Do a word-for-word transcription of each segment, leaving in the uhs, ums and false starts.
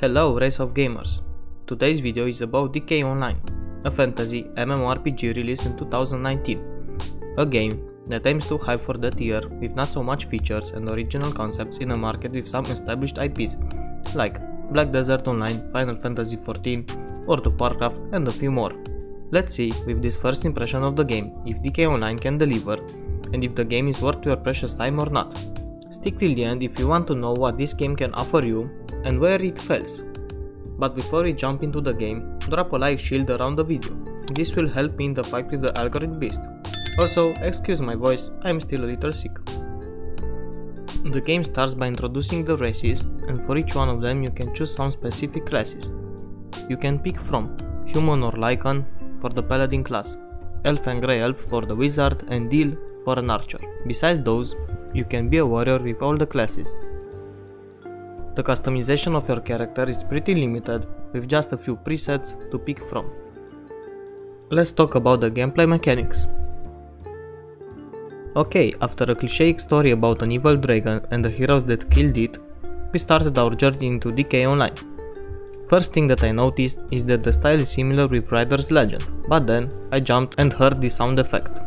Hello race of gamers, today's video is about D K Online, a fantasy M M O R P G released in two thousand nineteen, a game that aims to hype for that year with not so much features and original concepts in a market with some established I Ps, like Black Desert Online, Final Fantasy fourteen, World of Warcraft and a few more. Let's see with this first impression of the game if D K Online can deliver and if the game is worth your precious time or not. Stick till the end if you want to know what this game can offer you and where it fails. But before we jump into the game, drop a like shield around the video. This will help me in the fight with the algorithm beast. Also, excuse my voice, I'm still a little sick. The game starts by introducing the races, and for each one of them you can choose some specific classes. You can pick from Human or Lycan for the Paladin class, Elf and Grey Elf for the Wizard, and Deal for an Archer. Besides those, you can be a warrior with all the classes. The customization of your character is pretty limited, with just a few presets to pick from. Let's talk about the gameplay mechanics. Okay, after a cliché story about an evil dragon and the heroes that killed it, we started our journey into D K Online. First thing that I noticed is that the style is similar with Rider's Legend, but then I jumped and heard the sound effect.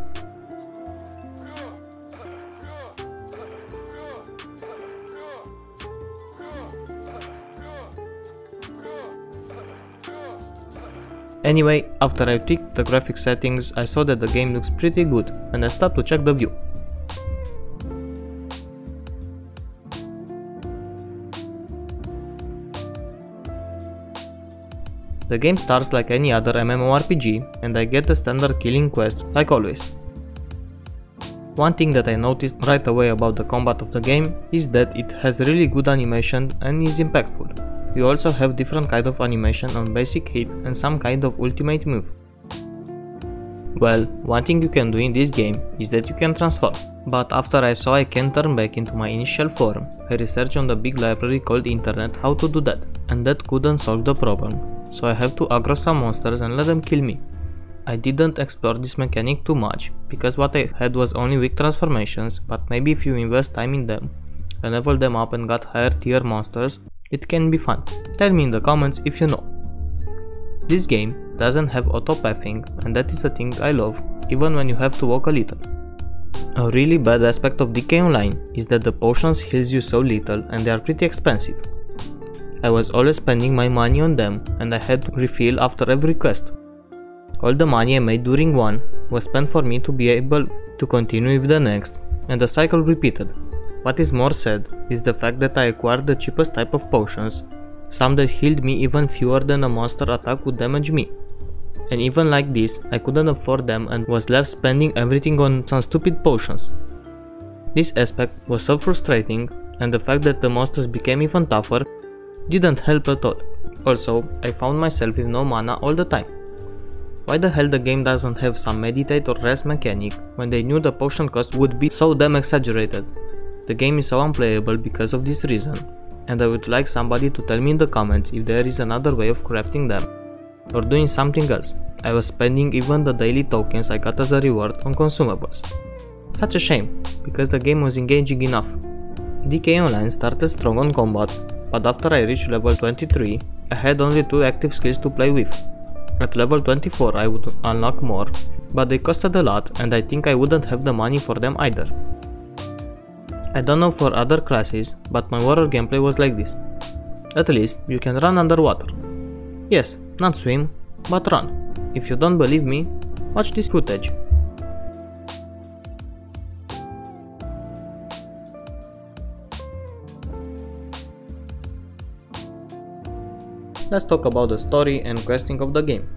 Anyway, after I tweaked the graphic settings, I saw that the game looks pretty good, and I stopped to check the view. The game starts like any other M M O R P G, and I get the standard killing quests, like always. One thing that I noticed right away about the combat of the game is that it has really good animation and is impactful. You also have different kind of animation on basic hit and some kind of ultimate move. Well, one thing you can do in this game is that you can transform, but after I saw I can turn back into my initial form, I researched on the big library called internet how to do that, and that couldn't solve the problem, so I have to aggro some monsters and let them kill me. I didn't explore this mechanic too much, because what I had was only weak transformations, but maybe if you invest time in them, and level them up and got higher tier monsters, it can be fun. Tell me in the comments if you know. This game doesn't have auto-pathing, and that is a thing I love, even when you have to walk a little. A really bad aspect of D K Online is that the potions heals you so little and they are pretty expensive. I was always spending my money on them and I had to refill after every quest. All the money I made during one was spent for me to be able to continue with the next, and the cycle repeated. What is more sad is the fact that I acquired the cheapest type of potions, some that healed me even fewer than a monster attack would damage me. And even like this, I couldn't afford them and was left spending everything on some stupid potions. This aspect was so frustrating, and the fact that the monsters became even tougher didn't help at all. Also, I found myself with no mana all the time. Why the hell the game doesn't have some meditate or rest mechanic when they knew the potion cost would be so damn exaggerated? The game is so unplayable because of this reason, and I would like somebody to tell me in the comments if there is another way of crafting them, or doing something else. I was spending even the daily tokens I got as a reward on consumables. Such a shame, because the game was engaging enough. D K Online started strong on combat, but after I reached level twenty-three, I had only two active skills to play with. At level twenty-four I would unlock more, but they costed a lot and I think I wouldn't have the money for them either. I don't know for other classes, but my warrior gameplay was like this. At least, you can run underwater. Yes, not swim, but run. If you don't believe me, watch this footage. Let's talk about the story and questing of the game.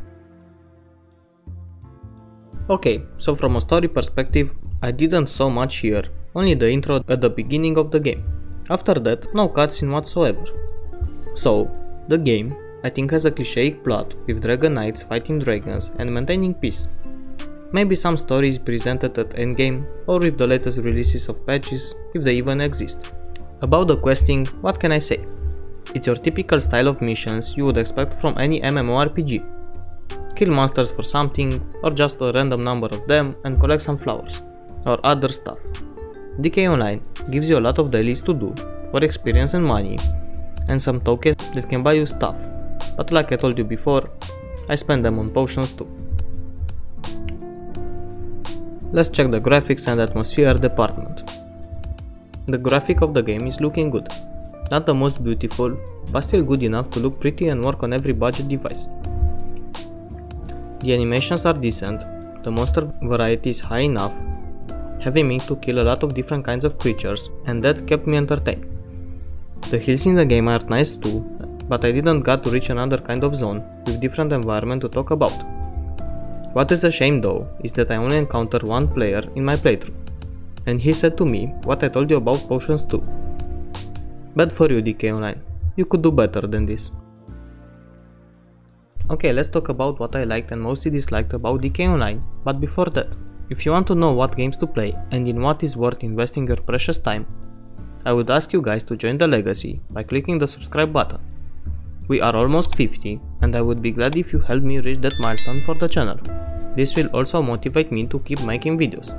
Okay, so from a story perspective, I didn't so much here. Only the intro at the beginning of the game. After that, no cutscene whatsoever. So, the game, I think, has a cliché plot with Dragon Knights fighting dragons and maintaining peace. Maybe some story is presented at endgame or with the latest releases of patches, if they even exist. About the questing, what can I say? It's your typical style of missions you would expect from any M M O R P G. Kill monsters for something, or just a random number of them and collect some flowers, or other stuff. D K Online gives you a lot of dailies to do, for experience and money, and some tokens They can buy you stuff, but like I told you before, I spend them on potions too. Let's check the graphics and atmosphere department. The graphic of the game is looking good. Not the most beautiful, but still good enough to look pretty and work on every budget device. The animations are decent, the monster variety is high enough, having me to kill a lot of different kinds of creatures, and that kept me entertained. The hills in the game are nice too, but I didn't got to reach another kind of zone with different environment to talk about. What is a shame though is that I only encountered one player in my playthrough, and he said to me what I told you about potions too. Bad for you, D K Online, you could do better than this. Okay, let's talk about what I liked and mostly disliked about D K Online, but before that, if you want to know what games to play and in what is worth investing your precious time, I would ask you guys to join the legacy by clicking the subscribe button. We are almost fifty, and I would be glad if you help me reach that milestone for the channel. This will also motivate me to keep making videos.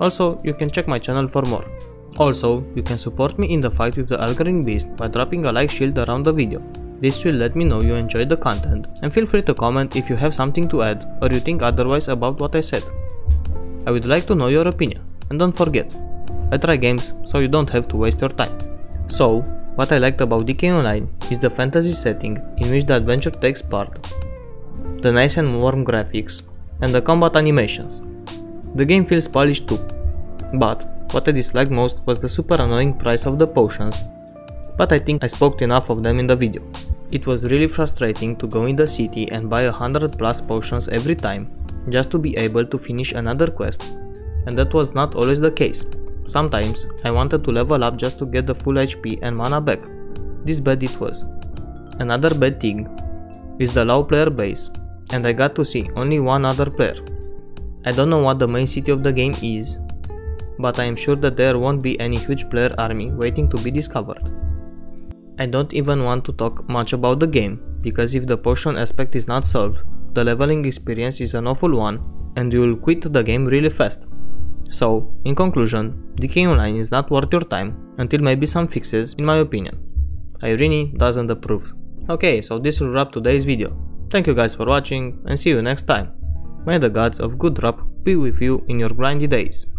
Also, you can check my channel for more. Also, you can support me in the fight with the algorithm beast by dropping a like shield around the video. This will let me know you enjoyed the content, and feel free to comment if you have something to add or you think otherwise about what I said. I would like to know your opinion, and don't forget, I try games so you don't have to waste your time. So, what I liked about D K Online is the fantasy setting in which the adventure takes part, the nice and warm graphics, and the combat animations. The game feels polished too, but what I disliked most was the super annoying price of the potions, but I think I spoke enough of them in the video. It was really frustrating to go in the city and buy one hundred plus potions every time just to be able to finish another quest, and that was not always the case. Sometimes, I wanted to level up just to get the full H P and mana back. This bad it was. Another bad thing is the low player base, and I got to see only one other player. I don't know what the main city of the game is, but I am sure that there won't be any huge player army waiting to be discovered. I don't even want to talk much about the game, because if the potion aspect is not solved, the leveling experience is an awful one, and you will quit the game really fast. So, in conclusion, D K Online is not worth your time until maybe some fixes, in my opinion. I really doesn't approve. Okay, so this will wrap today's video. Thank you guys for watching and see you next time. May the gods of good rap be with you in your grindy days.